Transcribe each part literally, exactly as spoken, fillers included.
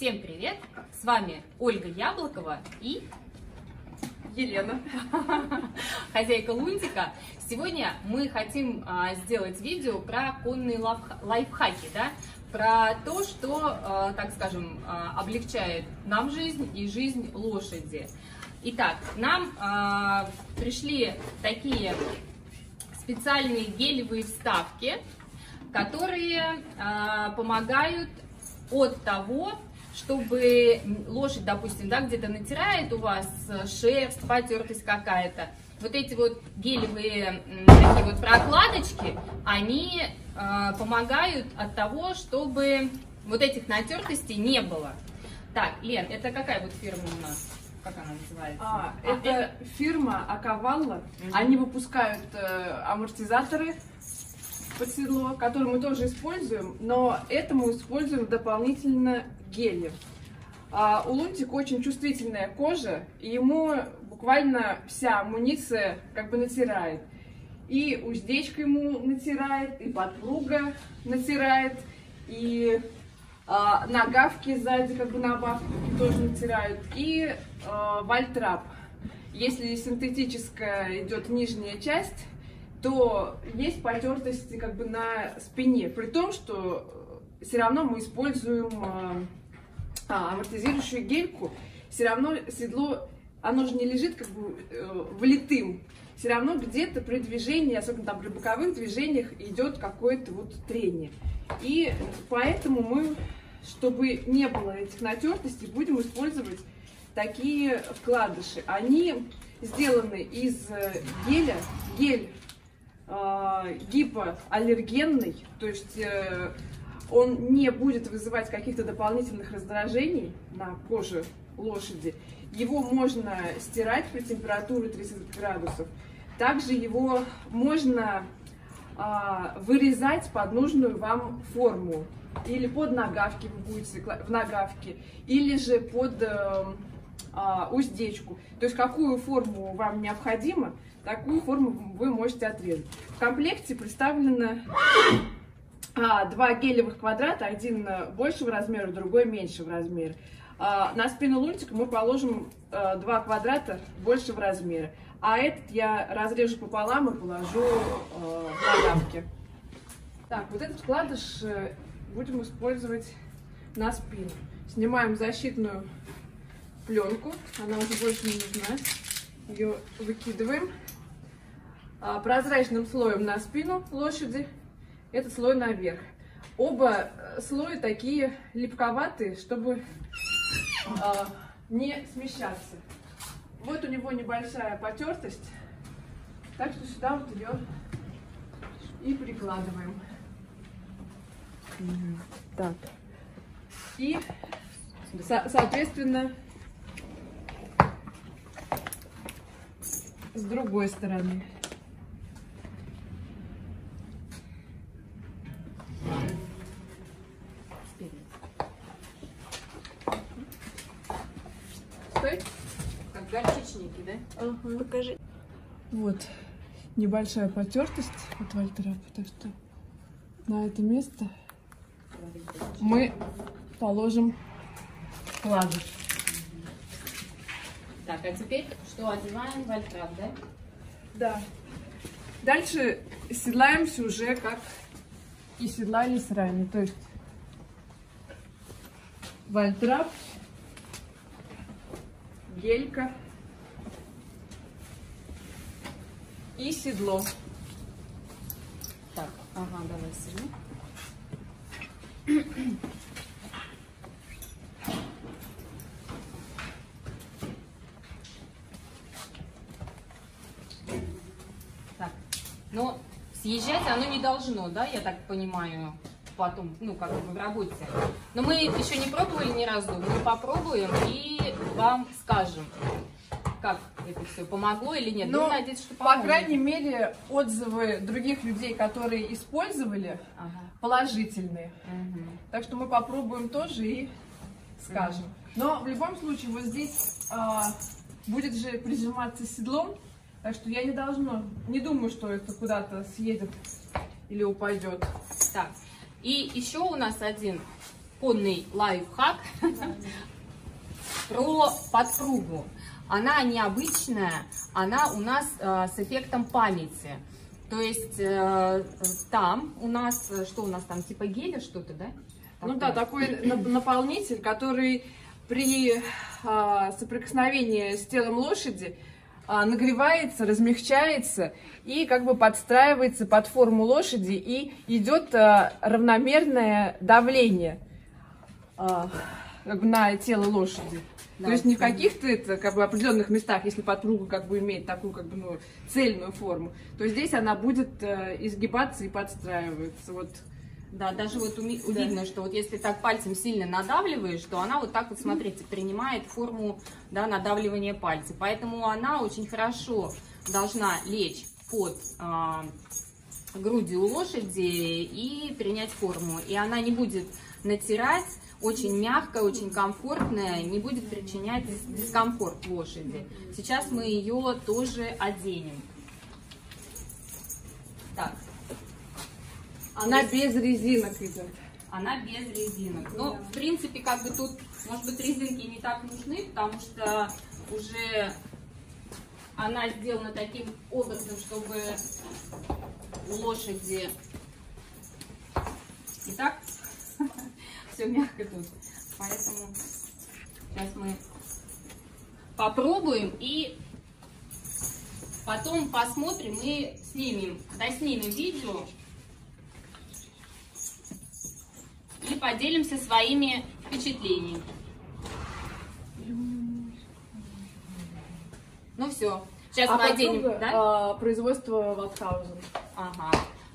Всем привет! С вами Ольга Яблокова и Елена, хозяйка Лунтика. Сегодня мы хотим сделать видео про конные лайфхаки, да? Про то, что, так скажем, облегчает нам жизнь и жизнь лошади. Итак, нам пришли такие специальные гелевые вставки, которые помогают от того, чтобы лошадь, допустим, да, где-то натирает у вас шерсть, потертость какая-то. Вот эти вот гелевые такие вот прокладочки, они э, помогают от того, чтобы вот этих натертостей не было. Так, Лен, это какая вот фирма у нас? Как она называется? А, а, это, это фирма Акавала. Угу. Они выпускают э, амортизаторы под седло, который мы тоже используем, но это мы используем дополнительно гелем. А у Лунтика очень чувствительная кожа, и ему буквально вся амуниция как бы натирает. И уздечка ему натирает, и подплуга натирает, и а, нагавки сзади как бы на бабке тоже натирают, и а, вальтрап. Если синтетическая идет нижняя часть, то есть потертости как бы на спине, при том, что все равно мы используем а, амортизирующую гельку, все равно седло, оно же не лежит как бы э, влитым, все равно где-то при движении, особенно там при боковых движениях, идет какое-то вот трение. И поэтому мы, чтобы не было этих натертостей, будем использовать такие вкладыши. Они сделаны из геля, гель гипоаллергенный, то есть э, он не будет вызывать каких-то дополнительных раздражений на коже лошади. Его можно стирать при температуре тридцать градусов. Также его можно э, вырезать под нужную вам форму. Или под нагавки вы будете в нагавке, или же под э, уздечку. То есть какую форму вам необходимо, такую форму вы можете отрезать. В комплекте представлено а, два гелевых квадрата, один большего размера, другой меньшего размера. А, на спину Лунтика мы положим а, два квадрата большего размера, а этот я разрежу пополам и положу а, в нагавке. Так, вот этот вкладыш будем использовать на спину. Снимаем защитную пленку, она уже больше не нужна, ее выкидываем прозрачным слоем на спину лошади, этот слой наверх. Оба слоя такие липковатые, чтобы а, не смещаться. Вот у него небольшая потертость, так что сюда вот ее и прикладываем. Так. И со соответственно с другой стороны. Стой. Как горчичники, да? Угу. Покажи. Вот небольшая потертость от вальтрапа, так что на это место мы положим вкладыш. Так, а теперь что, одеваем вальтрап, да? Да. Дальше седлаемся уже как и седлались ранее. То есть вальтрап, гелька и седло. Так, ага, давай седло. Но съезжать оно не должно, да, я так понимаю, потом, ну, как бы в работе. Но мы еще не пробовали ни разу, мы попробуем и вам скажем, как это все помогло или нет. Но, надеюсь, что поможет. По крайней мере, отзывы других людей, которые использовали, ага, положительные. Угу. Так что мы попробуем тоже и скажем. Угу. Но в любом случае вот здесь а, будет же прижиматься седлом. Так что я не должна, не думаю, что это куда-то съедет или упадет. Так, и еще у нас один конный лайфхак про подпругу. Она необычная, она у нас э, с эффектом памяти. То есть э, там у нас, что у нас там, типа геля что-то, да? Ну да, такой наполнитель, который при э, соприкосновении с телом лошади э, нагревается, размягчается и как бы подстраивается под форму лошади, и идет э, равномерное давление э, на тело лошади. Да, то есть не в каких-то как бы, определенных местах, если подпруга как бы имеет такую как бы, ну, цельную форму, то здесь она будет э, изгибаться и подстраиваться. Вот. Да, даже вот видно, что вот если так пальцем сильно надавливаешь, то она вот так вот, смотрите, принимает форму, да, надавливания пальца. Поэтому она очень хорошо должна лечь под э, грудью лошади и принять форму. И она не будет натирать. Очень мягкая, очень комфортная, не будет причинять дискомфорт лошади. Сейчас мы ее тоже оденем. Так. Она без резинок идет. Она без резинок. Но, в принципе, как бы тут, может быть, резинки не так нужны, потому что уже она сделана таким образом, чтобы у лошади... Итак... Все мягко тут, поэтому сейчас мы попробуем и потом посмотрим и снимем, доснимем видео и поделимся своими впечатлениями. Ну все, сейчас а мы оденем, да? Производство Валдхаузен. Ага.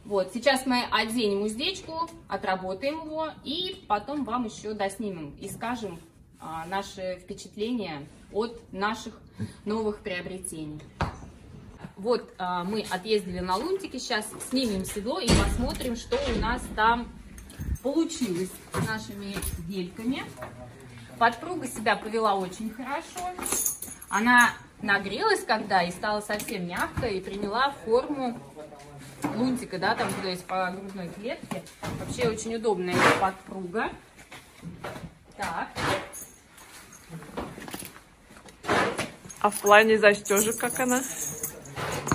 Вот, сейчас мы оденем уздечку, отработаем его и потом вам еще доснимем и скажем а, наши впечатления от наших новых приобретений. Вот а, мы отъездили на Лунтике, сейчас снимем седло и посмотрим, что у нас там получилось с нашими гельками. Подпруга себя повела очень хорошо, она нагрелась когда и стала совсем мягкой и приняла форму Лунтика, да, там, то есть по грудной клетке. Вообще очень удобная подпруга. Так. А в плане застежек как она?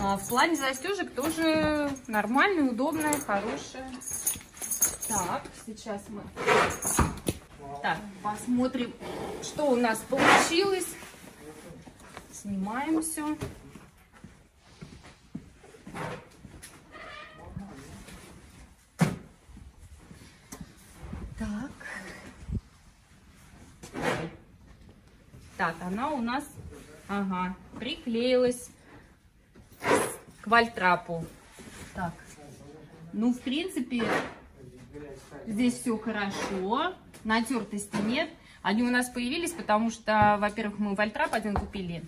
А в плане застежек тоже нормальная, удобная, хорошая. Так, сейчас мы так, посмотрим, что у нас получилось. Снимаем все. Так, она у нас, ага, приклеилась к вальтрапу. Так, ну, в принципе, здесь все хорошо, натертости нет. Они у нас появились, потому что, во-первых, мы вальтрап один купили,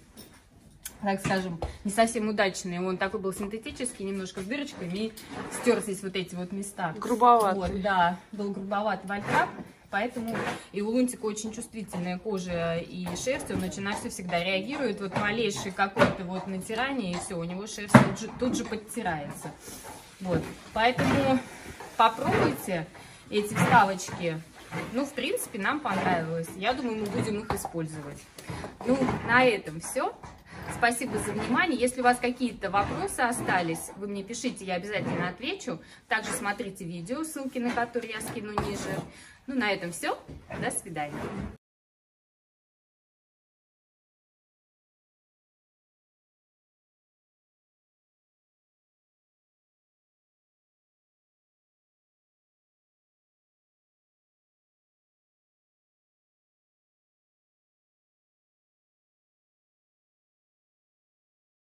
так скажем, не совсем удачный. Он такой был синтетический, немножко с дырочками, и стерлись вот эти вот места. Грубоват. Вот, да, был грубоват вальтрап. Поэтому и у Лунтика очень чувствительная кожа и шерсть, он на все всегда реагирует. Вот малейшее какое-то вот натирание, и все, у него шерсть тут же, тут же подтирается. Вот. Поэтому попробуйте эти вставочки. Ну, в принципе, нам понравилось. Я думаю, мы будем их использовать. Ну, на этом все. Спасибо за внимание. Если у вас какие-то вопросы остались, вы мне пишите, я обязательно отвечу. Также смотрите видео, ссылки на которые я скину ниже. Ну, на этом все. До свидания.